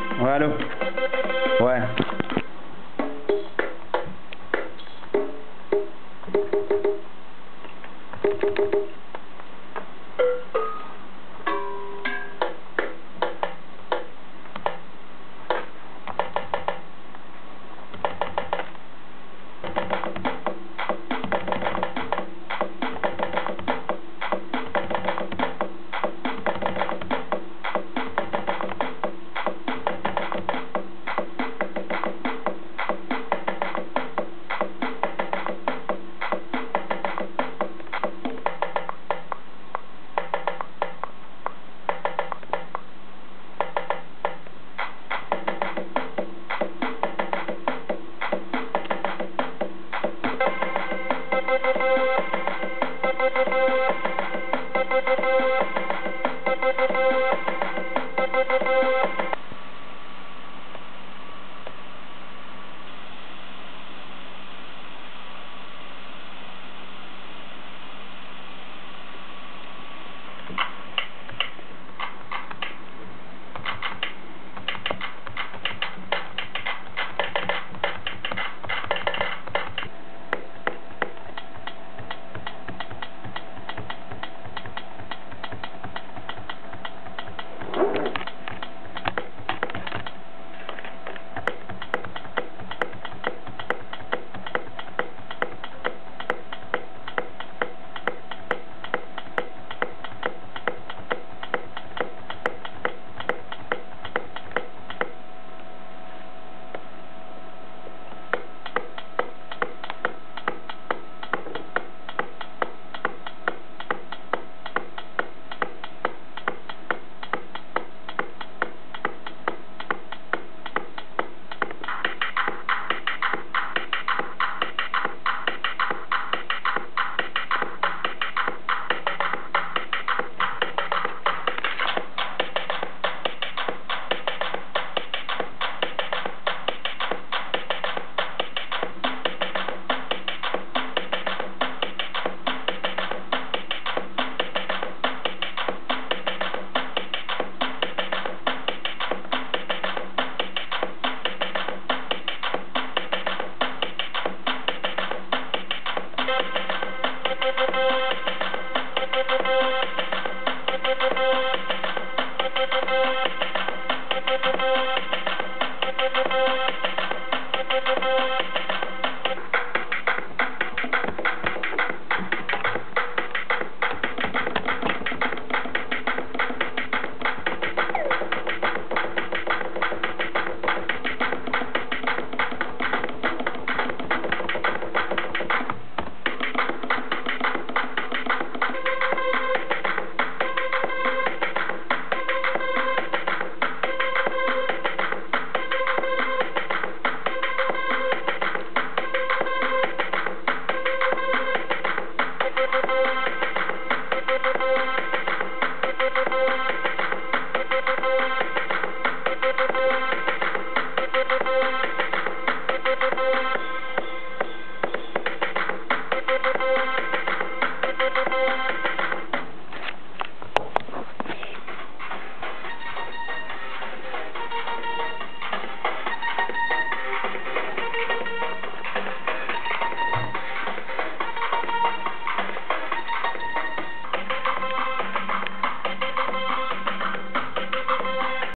Ouais, allô ? Ouais.